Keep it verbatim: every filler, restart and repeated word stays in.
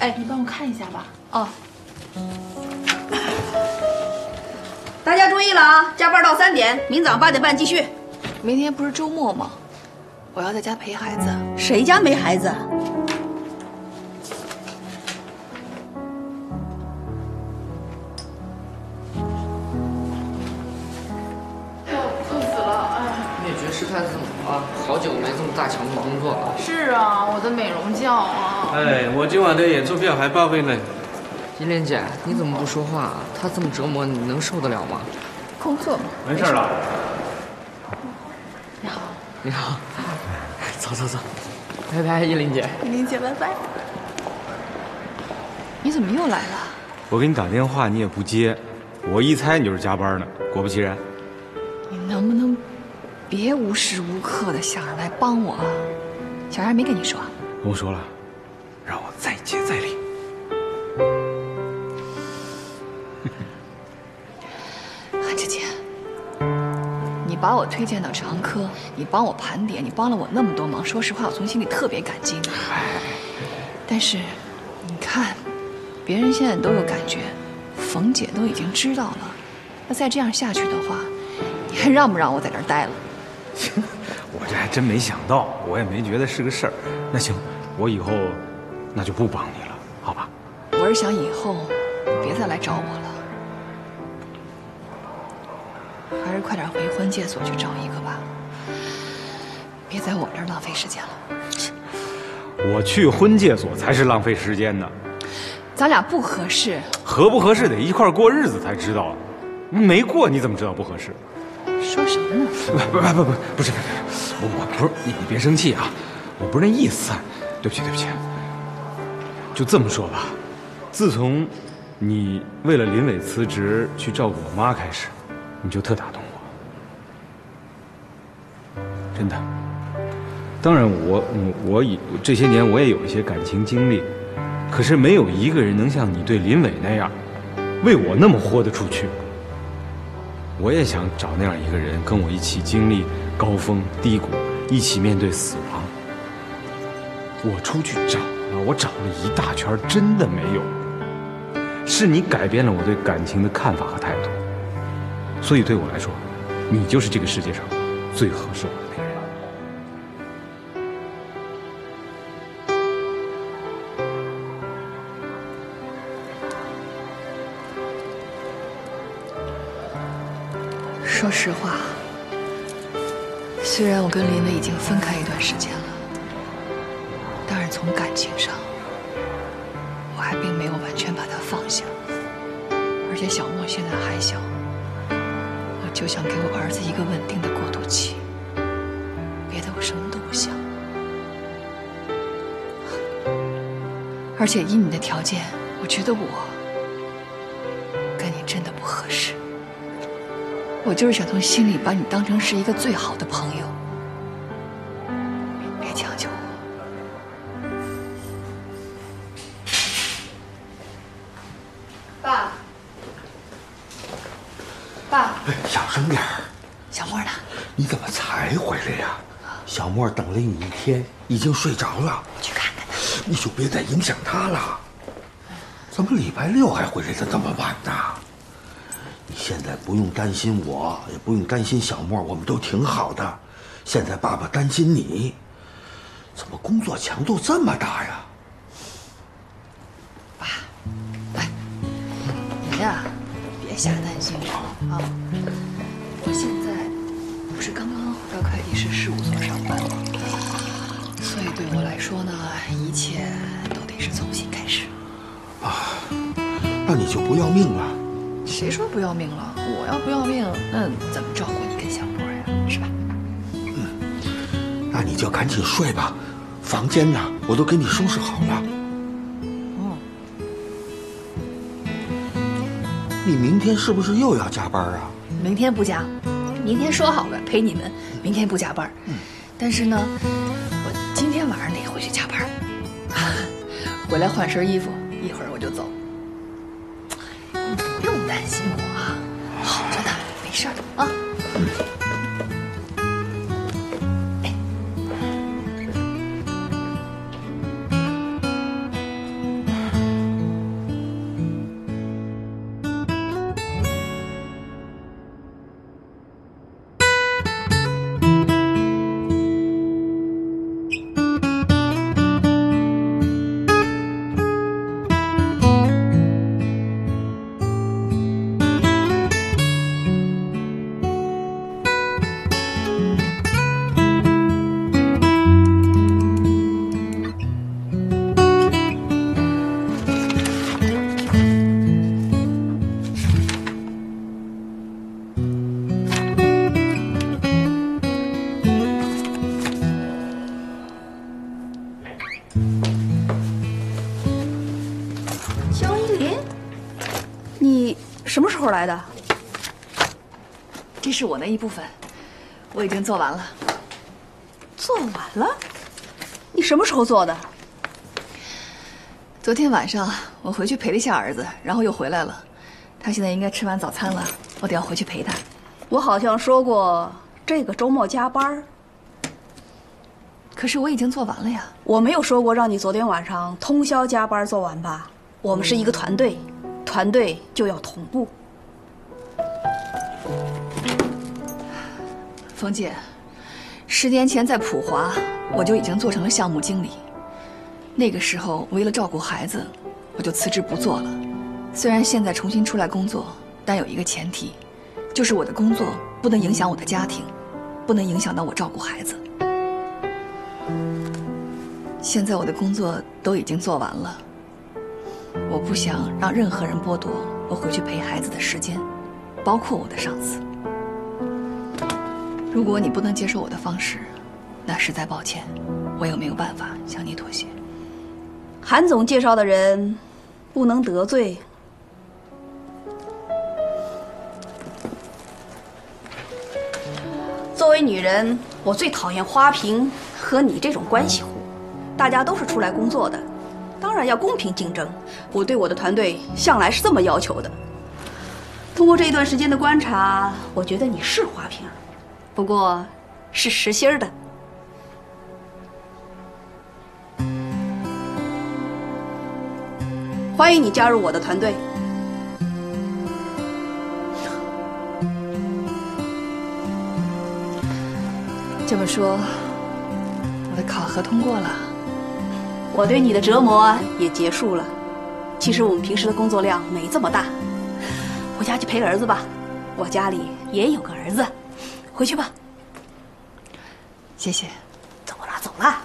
哎，你帮我看一下吧。哦。大家注意了啊，加班到三点，明早八点半继续。明天不是周末吗？我要在家陪孩子。谁家没孩子？ 好久没这么大强度工作了。是啊，我的美容觉啊！哎，我今晚的演出票还报废呢。依莲姐，你怎么不说话啊？他这么折磨你，能受得了吗？工作嘛，没事了。你好，你好，走走走，拜拜，依莲姐。依莲姐，拜拜。你怎么又来了？我给你打电话你也不接，我一猜你就是加班呢。果不其然。你能不能？ 别无时无刻的想着来帮我啊！小燕没跟你说？跟我说了，让我再接再厉。韩姐姐，你把我推荐到长科，你帮我盘点，你帮了我那么多忙，说实话，我从心里特别感激你。但是，你看，别人现在都有感觉，冯姐都已经知道了，那再这样下去的话。 你还让不让我在这儿待了？我这还真没想到，我也没觉得是个事儿。那行，我以后那就不帮你了，好吧？我是想以后别再来找我了，还是快点回婚介所去找一个吧，别在我这儿浪费时间了。我去婚介所才是浪费时间呢。咱俩不合适。合不合适得一块过日子才知道，没过你怎么知道不合适？ 说什么呢？不不不不不是，我我不是你你别生气啊，我不是那意思，对不起对不起。就这么说吧，自从你为了林伟辞职去照顾我妈开始，你就特打动我，真的。当然我我我以这些年我也有一些感情经历，可是没有一个人能像你对林伟那样，为我那么豁得出去。 我也想找那样一个人，跟我一起经历高峰低谷，一起面对死亡。我出去找了，我找了一大圈，真的没有。是你改变了我对感情的看法和态度，所以对我来说，你就是这个世界上最合适我的那个人。 说实话，虽然我跟林伟已经分开一段时间了，但是从感情上，我还并没有完全把他放下。而且小莫现在还小，我就想给我儿子一个稳定的过渡期，别的我什么都不想。而且以你的条件，我觉得我跟你真的不合适。 我就是想从心里把你当成是一个最好的朋友，别强求我。爸，爸，小声点儿。小莫呢？你怎么才回来呀？小莫等了你一天，已经睡着了。我去看看他。你就别再影响他了。怎么礼拜六还回来的这么晚呢？ 你现在不用担心我，也不用担心小莫，我们都挺好的。现在爸爸担心你，怎么工作强度这么大呀？爸，哎，您呀，别瞎担心啊！我现在不是刚刚回到会计师事务所上班吗？所以对我来说呢，一切都得是从新开始。啊，那你就不要命了。 谁说不要命了？我要不要命，那怎么照顾你跟小莫呀？是吧？嗯，那你就赶紧睡吧，房间呢，我都给你收拾好了。哦，你明天是不是又要加班啊？明天不加，明天说好了陪你们，明天不加班。嗯，但是呢，我今天晚上得回去加班，回来换身衣服，一会儿我就走。 不用担心我啊，好着呢，没事儿啊。哎，肖一林，你什么时候来的？这是我那一部分，我已经做完了。做完了？你什么时候做的？昨天晚上我回去陪了一下儿子，然后又回来了。他现在应该吃完早餐了，我得要回去陪他。我好像说过这个周末加班。可是我已经做完了呀。我没有说过让你昨天晚上通宵加班做完吧？我们是一个团队，团队就要同步。冯姐，十年前在普华，我就已经做成了项目经理。那个时候为了照顾孩子，我就辞职不做了。虽然现在重新出来工作，但有一个前提，就是我的工作不能影响我的家庭，不能影响到我照顾孩子。现在我的工作都已经做完了，我不想让任何人剥夺我回去陪孩子的时间，包括我的上司。如果你不能接受我的方式，那实在抱歉，我也没有办法向你妥协。韩总介绍的人，不能得罪。作为女人，我最讨厌花瓶和你这种关系户。大家都是出来工作的，当然要公平竞争。我对我的团队向来是这么要求的。通过这一段时间的观察，我觉得你是花瓶。不过，是实心儿的。欢迎你加入我的团队。这么说，我的考核通过了，我对你的折磨也结束了。其实我们平时的工作量没这么大。回家去陪儿子吧，我家里也有个儿子。回去吧，谢谢。走啦，走啦。